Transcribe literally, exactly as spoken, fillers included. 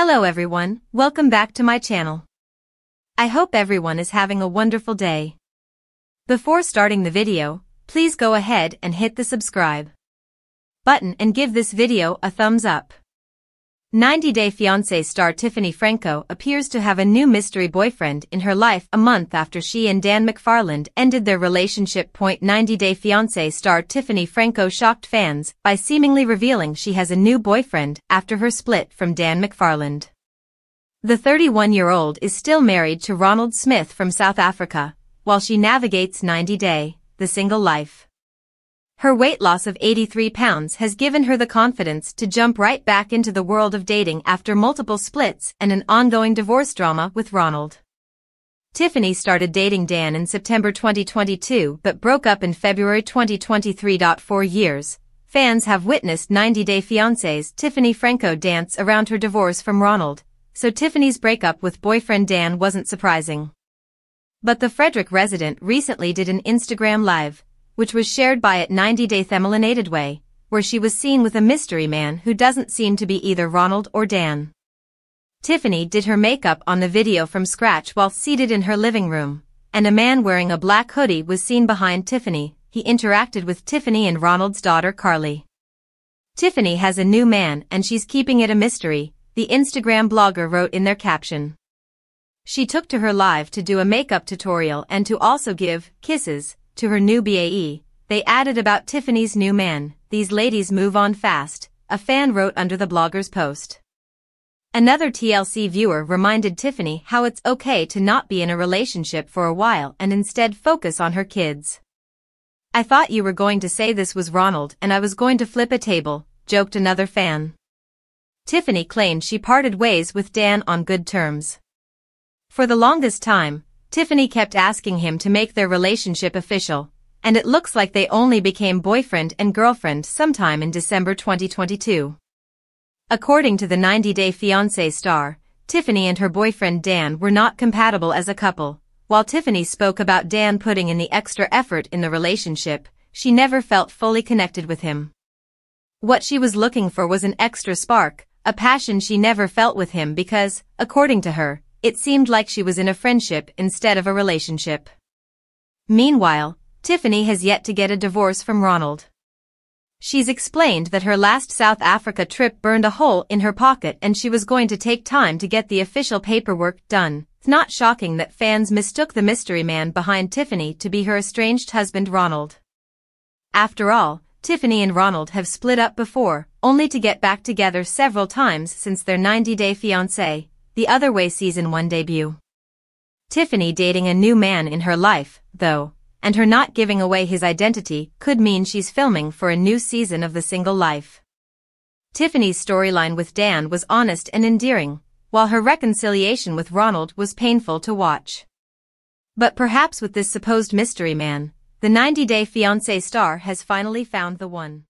Hello everyone, welcome back to my channel. I hope everyone is having a wonderful day. Before starting the video, please go ahead and hit the subscribe button and give this video a thumbs up. ninety Day Fiancé star Tiffany Franco appears to have a new mystery boyfriend in her life a month after she and Dan McFarland ended their relationship. ninety Day Fiancé star Tiffany Franco shocked fans by seemingly revealing she has a new boyfriend after her split from Dan McFarland. The thirty-one-year-old is still married to Ronald Smith from South Africa, while she navigates ninety day, the single life. Her weight loss of eighty-three pounds has given her the confidence to jump right back into the world of dating after multiple splits and an ongoing divorce drama with Ronald. Tiffany started dating Dan in September twenty twenty-two but broke up in February twenty twenty-three. For years, fans have witnessed ninety day Fiancé's Tiffany Franco dance around her divorce from Ronald, so Tiffany's breakup with boyfriend Dan wasn't surprising. But the Frederick resident recently did an Instagram live, which was shared by at ninety day Themelinated Way, where she was seen with a mystery man who doesn't seem to be either Ronald or Dan. Tiffany did her makeup on the video from scratch while seated in her living room, and a man wearing a black hoodie was seen behind Tiffany. He interacted with Tiffany and Ronald's daughter Carly. Tiffany has a new man and she's keeping it a mystery, the Instagram blogger wrote in their caption. She took to her live to do a makeup tutorial and to also give kisses to her new B A E, they added about Tiffany's new man. These ladies move on fast, a fan wrote under the blogger's post. Another T L C viewer reminded Tiffany how it's okay to not be in a relationship for a while and instead focus on her kids. "I thought you were going to say this was Ronald and I was going to flip a table," joked another fan. Tiffany claimed she parted ways with Dan on good terms. For the longest time, Tiffany kept asking him to make their relationship official, and it looks like they only became boyfriend and girlfriend sometime in December twenty twenty-two. According to the ninety day Fiancé star, Tiffany and her boyfriend Dan were not compatible as a couple. While Tiffany spoke about Dan putting in the extra effort in the relationship, she never felt fully connected with him. What she was looking for was an extra spark, a passion she never felt with him because, according to her, it seemed like she was in a friendship instead of a relationship. Meanwhile, Tiffany has yet to get a divorce from Ronald. She's explained that her last South Africa trip burned a hole in her pocket and she was going to take time to get the official paperwork done. It's not shocking that fans mistook the mystery man behind Tiffany to be her estranged husband Ronald. After all, Tiffany and Ronald have split up before, only to get back together several times since their ninety day Fiancé, The Other Way Season one debut. Tiffany dating a new man in her life, though, and her not giving away his identity could mean she's filming for a new season of The Single Life. Tiffany's storyline with Dan was honest and endearing, while her reconciliation with Ronald was painful to watch. But perhaps with this supposed mystery man, the ninety day Fiancé star has finally found the one.